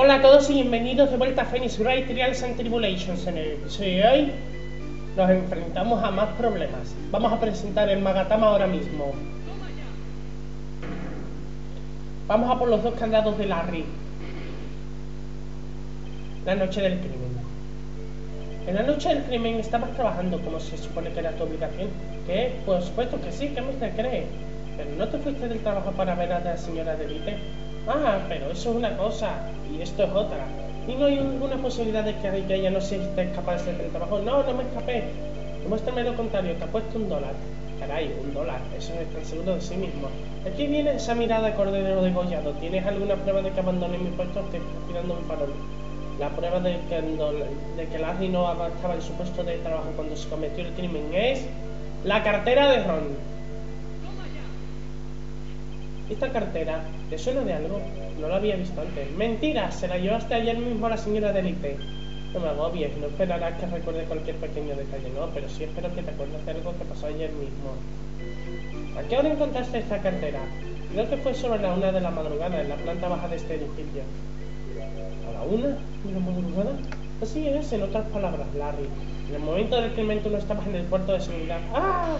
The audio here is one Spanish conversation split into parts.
Hola a todos y bienvenidos de vuelta a Phoenix Wright, Trials and Tribulations. En el episodio de hoy nos enfrentamos a más problemas. Vamos a presentar el Magatama ahora mismo. Vamos a por los dos candados de Larry. La noche del crimen. En la noche del crimen estabas trabajando como se supone que era tu obligación. ¿Qué? Por supuesto que sí, ¿qué más te crees? Pero no te fuiste del trabajo para ver a la señora Delite. Ah, pero eso es una cosa y esto es otra. Y no hay ninguna posibilidad de que ella no se escapase del trabajo. No me escapé. Demuéstrame lo contrario, te apuesto $1. Caray, $1, eso no es tan seguro de sí mismo. Aquí viene esa mirada de cordero degollado. ¿Tienes alguna prueba de que abandoné mi puesto? Te estoy tirando un farol. La prueba de que Larry no abastaba en su puesto de trabajo cuando se cometió el crimen es la cartera de Ron. Esta cartera, ¿te suena de algo? No la había visto antes. ¡Mentira! Se la llevaste ayer mismo a la señora Delite. No me agobies, no esperarás que recuerde cualquier pequeño detalle, no, pero sí espero que te acuerdes de algo que pasó ayer mismo. ¿A qué hora encontraste esta cartera? Creo que fue sobre la 1 de la madrugada, en la planta baja de este edificio. ¿A la 1 de la madrugada? Así es, en otras palabras, Larry. En el momento del crimen tú no estabas en el puerto de seguridad. ¡Ah!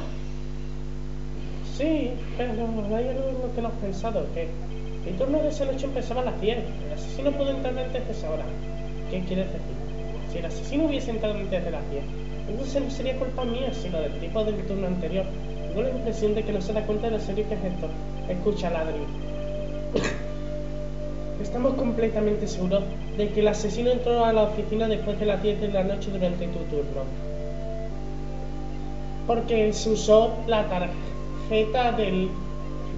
Sí, pero hay algo que no has pensado, que el turno de esa noche empezaba a las 10. El asesino pudo entrar antes de esa hora. ¿Qué quieres decir? Si el asesino hubiese entrado antes de las 10, entonces no sería culpa mía, sino del tipo del turno anterior. Tengo la impresión de que no se da cuenta de lo serio que es esto. Escucha, Adri. Estamos completamente seguros de que el asesino entró a la oficina después de las 10 de la noche durante tu turno. Porque se usó la tarjeta.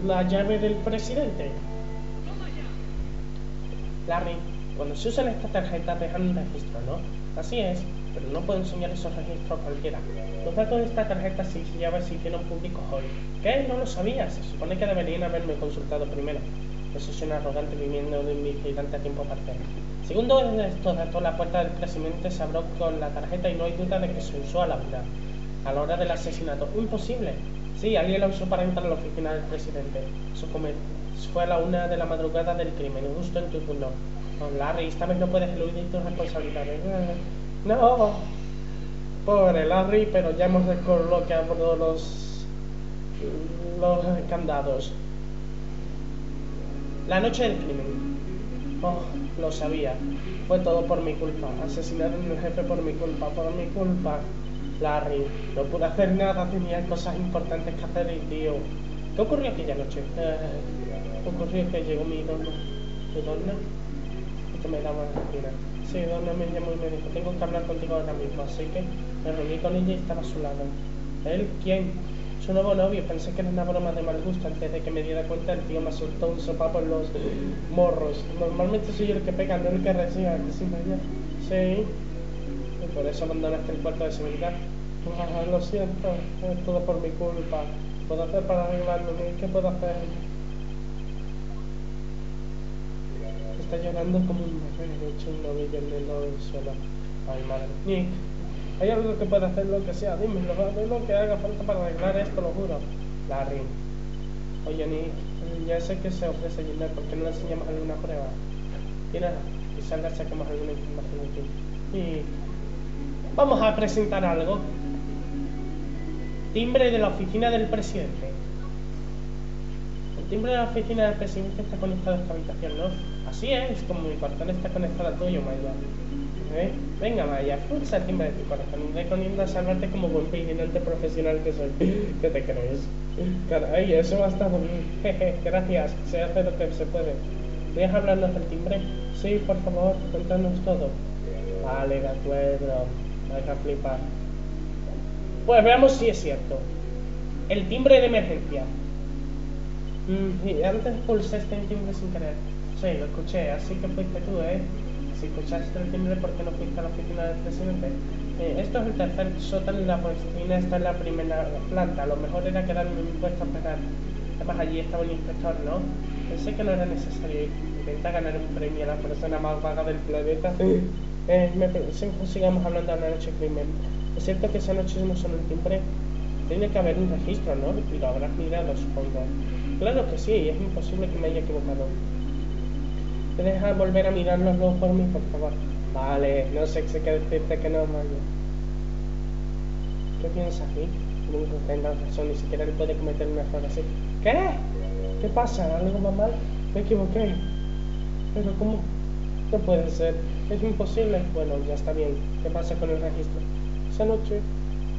La llave del presidente. Larry, cuando se usan estas tarjetas dejan un registro, ¿no? Así es, pero no puedo enseñar esos registros a cualquiera. Los datos de estas tarjetas y llaves se hicieron públicos hoy. ¿Qué? No lo sabía. Se supone que deberían haberme consultado primero. Eso es un arrogante viviendo de un vigilante a tiempo parcial. Segundo, en estos datos la puerta del presidente se abrió con la tarjeta y no hay duda de que se usó a la hora del asesinato. Imposible. Sí, alguien la usó para entrar a la oficina del presidente. Fue a la 1 de la madrugada del crimen, justo en tu turno. Oh, Larry, esta vez no puedes eludir tus responsabilidades. No. Pobre Larry, pero ya hemos descolocado los candados. La noche del crimen. Oh, lo sabía. Fue todo por mi culpa. Asesinaron al jefe por mi culpa, Larry, no pude hacer nada, tenía cosas importantes que hacer y tío. ¿Qué ocurrió aquella noche? Ocurrió que llegó mi dona. ¿Tu dona? Esto me da buena pena. Sí, dona me llamó y me dijo, tengo que hablar contigo ahora mismo, así que me reuní con ella y estaba a su lado. ¿Él? ¿Quién? Su nuevo novio, pensé que era una broma de mal gusto. Antes de que me diera cuenta, el tío me soltó un sopapo en los morros. Normalmente soy yo el que pega, no el que reciba, que sin dañar. Sí. Por eso abandonaste el cuarto de seguridad. Lo siento, es todo por mi culpa. ¿Qué puedo hacer para arreglarlo? ¿Qué puedo hacer? Está llorando como un bebé, le echo un novillo en el suelo. Ay, madre. Nick, hay algo que pueda hacer, lo que sea, dime, lo que haga falta para arreglar esto, lo juro. Larry. Oye, Nick, ya sé que se ofrece ayudar, ¿por qué no le enseñamos alguna prueba? Mira, quizás le saquemos alguna información aquí. Y vamos a presentar algo. Timbre de la oficina del presidente. El timbre de la oficina del presidente está conectado a esta habitación, ¿no? Así es, como mi corazón está conectado a tuyo, Maya. ¿Eh? Venga, Maya, pulsa el timbre de tu corazón. Recomiendo salvarte como buen vigilante profesional que soy. ¿Qué te crees? Caray, eso va a estar muy bien. Jeje, gracias. Se hace lo que se puede. ¿Puedes hablarnos del timbre? Sí, por favor, cuéntanos todo. Vale, de acuerdo. Hay que flipar. Pues veamos si es cierto. El timbre de emergencia. Y antes pulsé este timbre sin querer. Sí, lo escuché, así que fuiste tú, ¿eh? Si escuchaste el timbre, ¿por qué no fuiste a la oficina del presidente? Esto es el tercer sótano y la oficina está en la primera planta. Lo mejor era quedarme en mi puesto a esperar. Además, allí estaba el inspector, ¿no? Pensé que no era necesario ir. Intenta ganar un premio a la persona más vaga del planeta. Sigamos hablando de la noche del crimen. Es cierto que esa noche no son el timbre. Tiene que haber un registro, ¿no? Y lo habrás mirado, supongo. Claro que sí, es imposible que me haya equivocado. ¿Te dejas volver a mirarnos los por mí, por favor? Vale, no sé qué decirte que no, Mario. ¿Qué piensas aquí? Nunca tengas razón, ni siquiera él puede cometer un error así. ¿Qué? ¿Qué pasa? ¿Algo más mal? Me equivoqué. Pero ¿cómo? No puede ser. Es imposible. Bueno, ya está bien. ¿Qué pasa con el registro? Esa noche...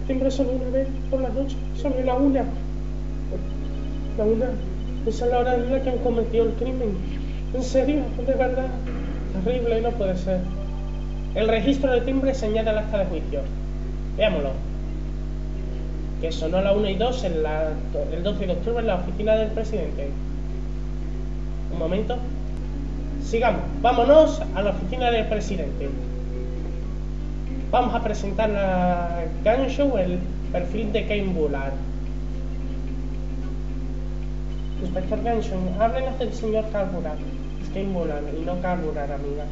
Siempre solo una vez por la noche. Sobre la una. La una. Esa es la hora en la que han cometido el crimen. ¿En serio? ¿De verdad? Terrible, no puede ser. El registro de timbre señala el acta de juicio. Veámoslo. Que sonó a la 1 y 2 el 12 de octubre en la oficina del presidente. Un momento. Sigamos. Vámonos a la oficina del presidente. Vamos a presentar a Ganshow el perfil de Kane Bullard. Inspector Ganshow, háblenos del señor Carburar. Es Kane Bullard y no Carburar, amiga.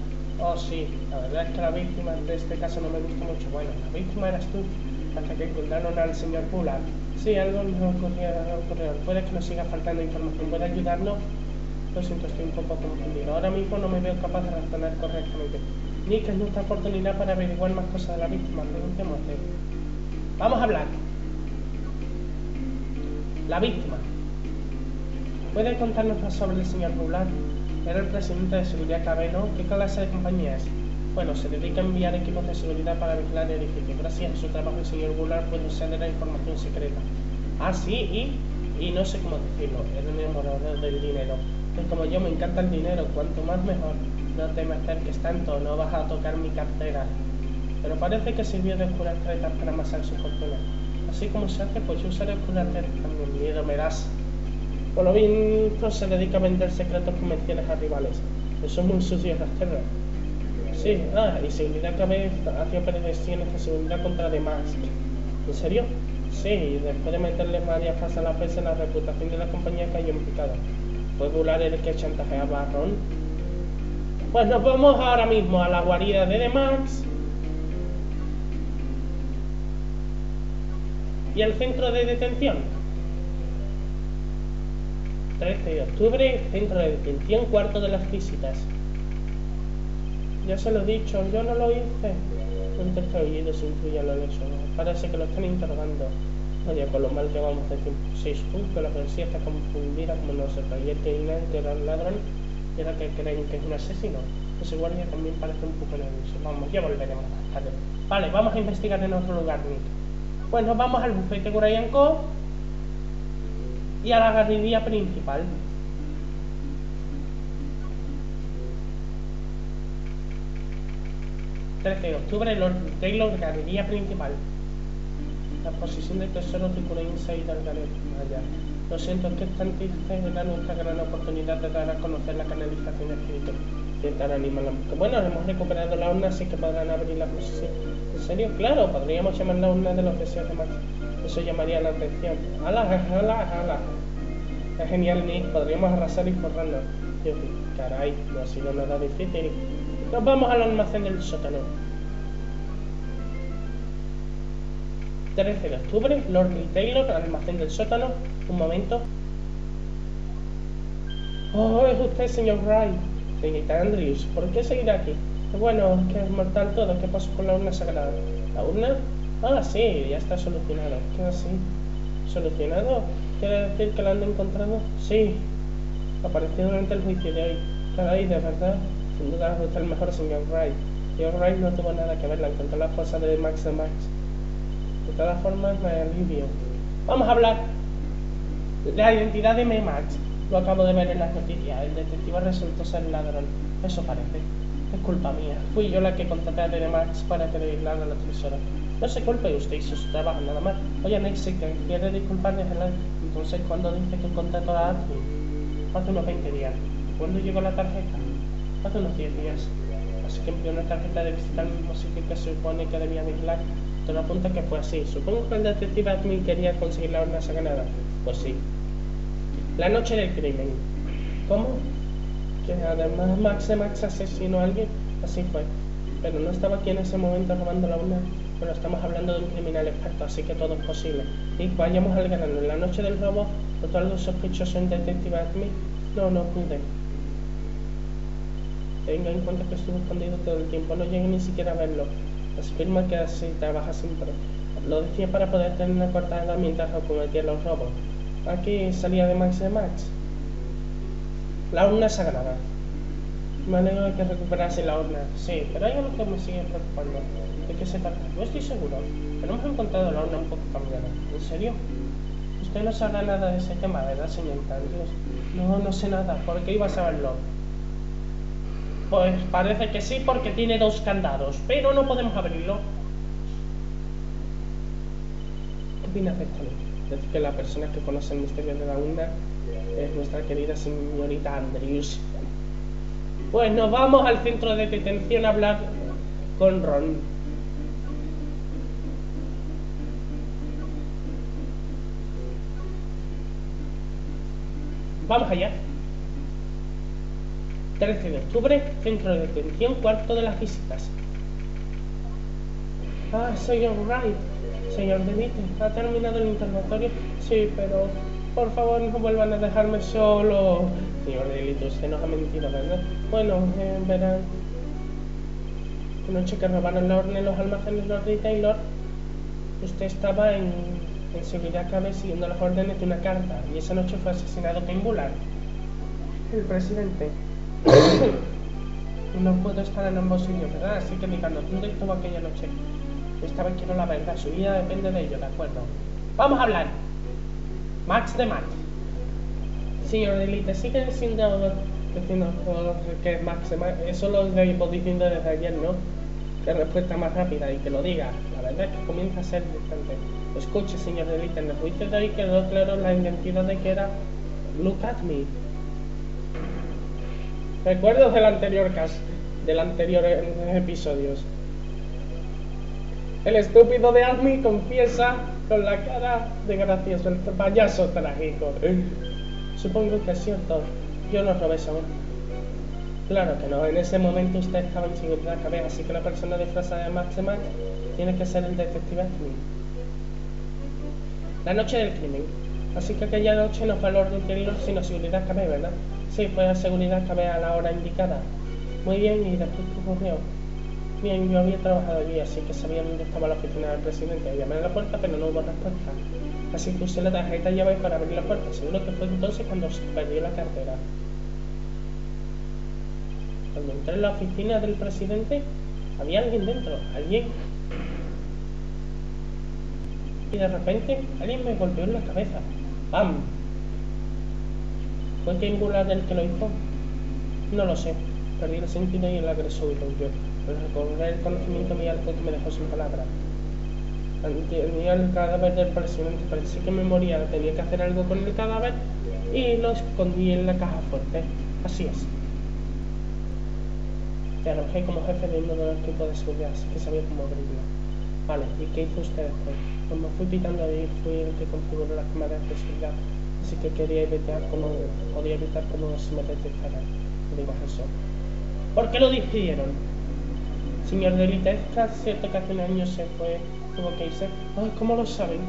Oh, sí, la verdad es que la víctima de este caso no me gusta mucho. Bueno, la víctima eras tú, hasta que encontraron al señor Bullard. Sí, algo nos ocurrió. Puede que nos siga faltando información. ¿Puede ayudarnos? Lo siento, estoy un poco confundido. Ahora mismo no me veo capaz de razonar correctamente. Nick, es nuestra oportunidad para averiguar más cosas de la víctima. Preguntémosle. Vamos a hablar. La víctima. ¿Puede contarnos más sobre el señor Bullard? Era el presidente de Seguridad Cabello. ¿Qué clase de compañía es? Bueno, se dedica a enviar equipos de seguridad para vigilar el edificio. Gracias a su trabajo, el señor Bullard puede usar la información secreta. Ah, sí, y no sé cómo decirlo. Es un enamorador del dinero. Pues como yo me encanta el dinero, cuanto más mejor. No temas acerques tanto, no vas a tocar mi cartera. Pero parece que sirvió de oscuras tretas para amasar su fortuna. Así como se hace, pues yo usaré oscuras tretas también. Miedo me das. Por lo visto, se dedica a vender secretos comerciales a rivales. Eso es muy sucio y rastrero. Sí, y Seguridad Cabello hacía predicciones de seguridad contra DeMasque. ¿En serio? Sí, y después de meterle varias pasas a la prensa, la reputación de la compañía cayó en picado. ¿Fue Bullard el que chantajeaba a Ron? Pues nos vamos ahora mismo a la guarida de DeMasque y al centro de detención. 13 de octubre, centro de detención, cuarto de las visitas. Ya se lo he dicho, yo no lo hice. Un texto oído se incluye a lo hecho. Parece que lo están interrogando. Oye, con lo mal que vamos de tiempo. Sí, justo la policía está confundida como nosotros. Y el que era un ladrón era que creen que es un asesino. Ese guardia también parece un poco nervioso. Vamos, ya volveremos más tarde. Vale, vamos a investigar en otro lugar, Nick. Bueno, vamos al bufete Kurayanko y a la galería principal. ...13 de octubre, Lord Taylor, galería principal. La posición de tesoros de Kurayanko y Dalgaret. Allá. Lo siento, es que están tristes, era nuestra gran oportunidad de dar a conocer la canalización espiritual. Intentar animar la muerte. Bueno, hemos recuperado la urna, así que podrán abrir la posición. ¿En serio? Claro, podríamos llamar la urna de los deseos de Max. Eso llamaría la atención. ¡Hala, hala, hala! Es genial, Nick. Podríamos arrasar y forrarnos. Caray, no ha sido nada difícil. Nos vamos al almacén del sótano. 13 de octubre, Lord Taylor, almacén del sótano. Un momento. Oh, es usted, señor Wright. Señorita Andrews, ¿por qué seguir aquí? Bueno, que es mortal todo. ¿Qué pasó con la urna sagrada? ¿La urna? Ah, sí, ya está solucionado. ¿Qué así? ¿Solucionado? ¿Quiere decir que la han encontrado? Sí. Apareció durante el juicio de hoy. Caray, de verdad. Sin duda es usted el mejor, señor Wright. Señor Wright no tuvo nada que ver, la encontró la fosa de Max de Max. De todas formas, me alivio. Vamos a hablar de la identidad de Max. Lo acabo de ver en las noticias. El detective resultó ser un ladrón. Eso parece. Es culpa mía. Fui yo la que contraté a DeMasque para que le declarara a la tesora. No se culpe, usted hizo su trabajo, nada más. Oye, Nick, si te quiere disculpar, déjala. Entonces, ¿cuándo dice que contrató a Adri? Hace unos 20 días. ¿Cuándo llegó la tarjeta? Hace unos 10 días. Así que envió una tarjeta de visita al mismo sitio que se supone que debía vigilar. Todo apunta que fue así. Supongo que el detective Admin quería conseguir la urna sagrada. Pues sí. La noche del crimen. ¿Cómo? Que además Max de Max asesinó a alguien. Así fue. Pero no estaba aquí en ese momento robando la urna. Pero estamos hablando de un criminal experto, así que todo es posible. Y vayamos al grano. La noche del robo, ¿notó algo sospechoso en detective Admin? No, no pude. tenga en cuenta que estuvo escondido todo el tiempo, no llegué ni siquiera a verlo. Afirma que así trabaja siempre. Lo decía para poder tener una cortada mientras cometía los robos. Aquí salía de Max de Max. La urna sagrada. Me alegro de que recuperase la urna. Sí, pero hay algo que me sigue preocupando. ¿De qué se trata? No estoy seguro, pero hemos encontrado la urna un poco cambiada. ¿En serio? Usted no sabrá nada de ese tema, ¿verdad, señorita Andrews? No, no sé nada. ¿Por qué iba a saberlo? Pues parece que sí, porque tiene dos candados, pero no podemos abrirlo. ¿Qué opinas de esto? Decir que la persona que conoce el misterio de la urna es nuestra querida señorita Andrews. Pues nos vamos al centro de detención a hablar con Ron. Vamos allá. 13 de octubre, centro de detención, cuarto de las visitas. Ah, señor Wright, señor DeLite, ¿ha terminado el interrogatorio? Sí, pero por favor no vuelvan a dejarme solo. Señor DeLite, usted nos ha mentido, ¿verdad? Bueno, verán. Anoche que robaron la urna en los almacenes Lord Taylor, usted estaba en Seguridad Cabello siguiendo las órdenes de una carta, y esa noche fue asesinado Kane Bullard, el presidente. No puedo estar en ambos sitios, ¿verdad? Así que digamos, ¿dónde estuvo aquella noche? Esta vez quiero la verdad, su vida depende de ello, ¿de acuerdo? ¡Vamos a hablar! Max de Max. Señor DeLite, sigue diciendo que es Max de Max. Eso lo venimos diciendo desde ayer, ¿no? Que respuesta más rápida y que lo diga. La verdad es que comienza a ser distante. Escuche, señor DeLite, en el juicio de hoy quedó claro la identidad de que era... Look at me. Recuerdos del anterior caso, del anterior episodios. El estúpido de Admi confiesa con la cara de gracioso, el payaso trágico. Supongo que es cierto, yo no robé esa urna. Claro que no, en ese momento usted estaba en Seguridad Cabello, así que la persona disfrazada de Max de Max tiene que ser el detective Admi. La noche del crimen. Así que aquella noche no fue al orden interior sino Seguridad Cabello, ¿verdad? Sí, fue a Seguridad Cabello a la hora indicada. Muy bien, ¿y después qué ocurrió? Bien, yo había trabajado allí, así que sabía dónde estaba la oficina del presidente. Llamé a la puerta, pero no hubo respuesta. Así que usé la tarjeta llave para abrir la puerta. Seguro que fue entonces cuando se perdió la cartera. Cuando entré en la oficina del presidente, había alguien dentro, alguien. Y de repente, alguien me golpeó en la cabeza. ¡Bam! ¿Fue Kane Bullard el que lo hizo? No lo sé. Perdí el sentido y el agresor huyó. Pero recobrar el conocimiento mío al que me dejó sin palabras. Tenía el cadáver del presidente, parecía que me moría. Tenía que hacer algo con el cadáver y lo escondí en la caja fuerte. Así es. Te arrojé como jefe de uno de los tipos de seguridad, así que sabía cómo abrirlo. Vale, ¿y qué hizo usted después? Cuando fui pitando ahí, fui el que configuró las cámaras de seguridad. Así que podía evitar cómo se me detectaran. Digo eso. ¿Por qué lo despidieron? Señor DeLite, ¿es cierto que hace un año se fue? Tuvo que irse. Ay, ¿cómo lo saben?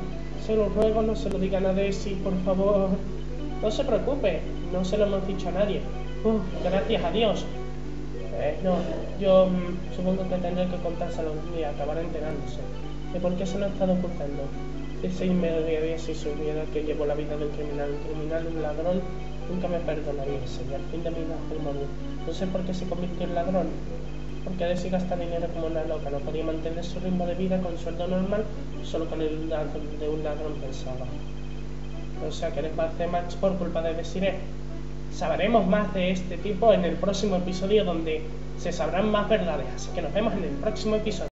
Se lo ruego, no se lo digan a Desi, por favor. No se preocupe, no se lo hemos dicho a nadie. Gracias a Dios. No, yo supongo que tendré que contárselo y acabar enterándose. ¿De por qué se lo ha estado ocultando? Ese inmediato si supiera que llevo la vida de un ladrón, nunca me perdonaría, sería el fin de mi matrimonio. No sé por qué se convirtió en ladrón. Porque Desi gasta dinero como una loca, no podía mantener su ritmo de vida con sueldo normal, solo con el de un ladrón pensaba. O sea que eres Max de Max por culpa de Desiree. Sabremos más de este tipo en el próximo episodio donde se sabrán más verdades, así que nos vemos en el próximo episodio.